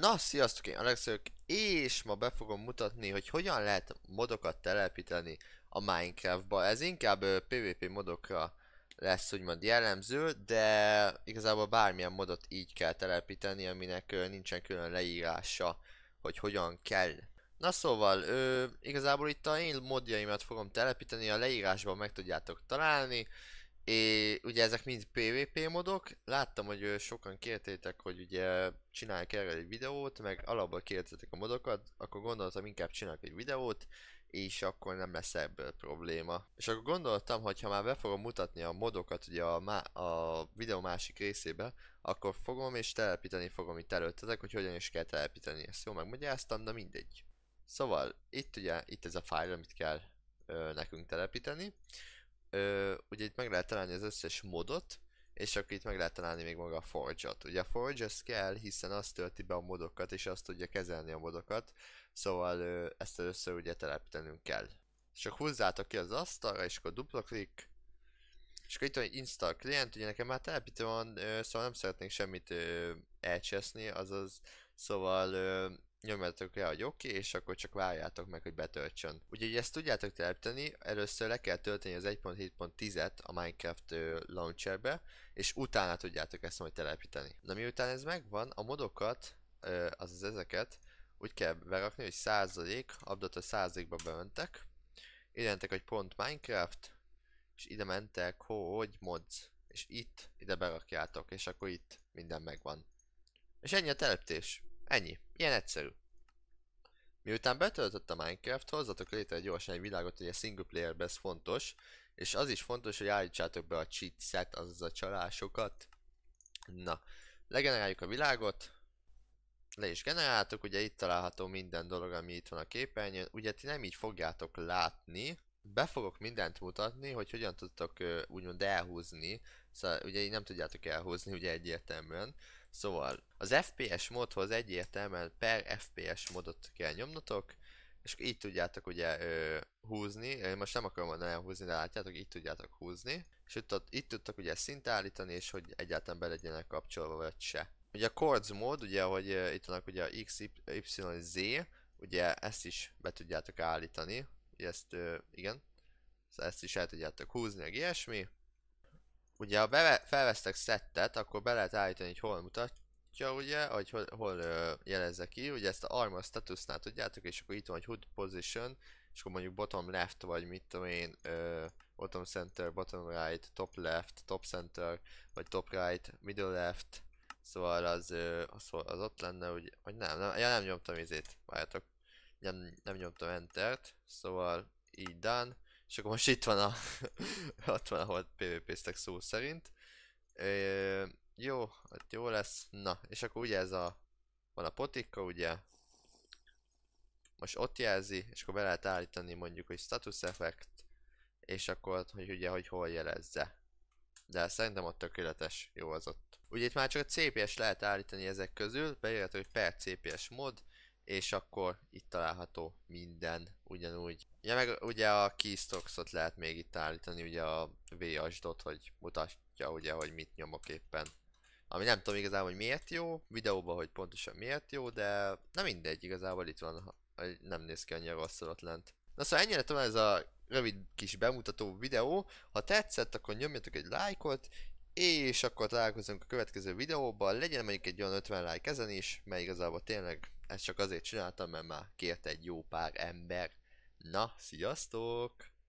Na, sziasztok, én Alexök, és ma be fogom mutatni, hogy hogyan lehet modokat telepíteni a Minecraftba. Ez inkább PvP modokra lesz úgymond jellemző, de igazából bármilyen modot így kell telepíteni, aminek nincsen külön leírása, hogy hogyan kell. Na szóval, igazából itt a én modjaimat fogom telepíteni, a leírásban meg tudjátok találni. És ugye ezek mind PvP modok, láttam, hogy sokan kértétek, hogy ugye csináljak erre egy videót, meg alapból kértétek a modokat, akkor gondoltam, inkább csinálok egy videót, és akkor nem lesz ebből probléma. És akkor gondoltam, hogy ha már be fogom mutatni a modokat ugye a videó másik részébe, akkor fogom és telepíteni fogom itt előttetek, hogy hogyan is kell telepíteni. Ezt jól megmagyaráztam, de mindegy. Szóval itt ugye, itt ez a fájl, amit kell nekünk telepíteni. Ugye itt meg lehet találni az összes modot, és akkor itt meg lehet találni még maga a Forge-ot. Ugye a Forge ez kell, hiszen azt tölti be a modokat, és azt tudja kezelni a modokat, szóval ezt először ugye telepítenünk kell. Csak húzzátok ki az asztalra, és akkor dupla klik, és akkor itt van egy install client, ugye nekem már telepítő van, szóval nem szeretnék semmit elcseszni, azaz, szóval nyomjátok rá, hogy oké, és akkor csak várjátok meg, hogy betöltsön. Ugye ezt tudjátok telepíteni, először le kell tölteni az 1.7.10-et a Minecraft launcherbe, és utána tudjátok ezt majd telepíteni. Na miután ez megvan, a modokat, azaz ezeket, úgy kell berakni, hogy 100%, update a 100%-ba bementek, ide mentek, hogy pont Minecraft, és ide mentek, hogy mods, és itt, ide berakjátok, és akkor itt minden megvan. És ennyi a telepítés. Ennyi. Ilyen egyszerű. Miután betöltött a Minecraft, hozzatok létre gyorsan egy világot, hogy a single playerben ez fontos, és az is fontos, hogy állítsátok be a cheat set, azaz a csalásokat. Na, legeneráljuk a világot, le is generáltok, ugye itt található minden dolog, ami itt van a képernyőn, ugye ti nem így fogjátok látni, be fogok mindent mutatni, hogy hogyan tudtok úgymond elhúzni, szóval ugye így nem tudjátok elhúzni, ugye egyértelműen. Szóval az FPS modhoz egyértelműen per FPS modot kell nyomnotok, és itt tudjátok ugye húzni, én most nem akarom mondani elhúzni, de látjátok, itt tudjátok húzni, és itt tudtok ugye szint állítani, és hogy egyáltalán be legyenek kapcsolva vagy se. Ugye a Kords mód, ugye hogy itt vannak ugye a X, Y, Z, ugye ezt is be tudjátok állítani, ugye ezt igen, ezt is el tudjátok húzni, meg ilyesmi. Ugye ha felvesztek szettet, akkor be lehet állítani, hogy hol mutatja, ugye, vagy hol jelezze ki, ugye ezt a Armor statusnál tudjátok, és akkor itt van, hogy Hood Position, és akkor mondjuk bottom left, vagy mit tudom én, bottom center, bottom right, top left, top center, vagy top right, middle left, szóval az ott lenne, ugye, vagy nem, ja, nem nyomtam izét, várjátok, nem nyomtam entert, szóval így done. És akkor most itt van a... ott van, ahol PvP-ztek szó szerint. Jó, ott jó lesz. Na, és akkor ugye ez a... Van a potika, ugye. Most ott jelzi, és akkor be lehet állítani mondjuk, hogy status effect. És akkor, hogy ugye, hogy hol jelezze. De szerintem ott tökéletes. Jó az ott. Ugye itt már csak a CPS lehet állítani ezek közül. Beírható, hogy per CPS mod. És akkor itt található minden ugyanúgy. Ja, meg ugye a keystroxot lehet még itt állítani, ugye a vsd-ot, hogy mutatja ugye, hogy mit nyomok éppen. Ami nem tudom igazából, hogy miért jó, videóban, hogy pontosan miért jó, de nem mindegy, igazából itt van, nem néz ki annyira rosszul ott lent. Na szóval ennyire talán ez a rövid kis bemutató videó, ha tetszett, akkor nyomjatok egy lájkot, és akkor találkozunk a következő videóban, legyen mondjuk egy olyan 50 lájk ezen is, mert igazából tényleg ezt csak azért csináltam, mert már kérte egy jó pár ember. Na, sziasztok!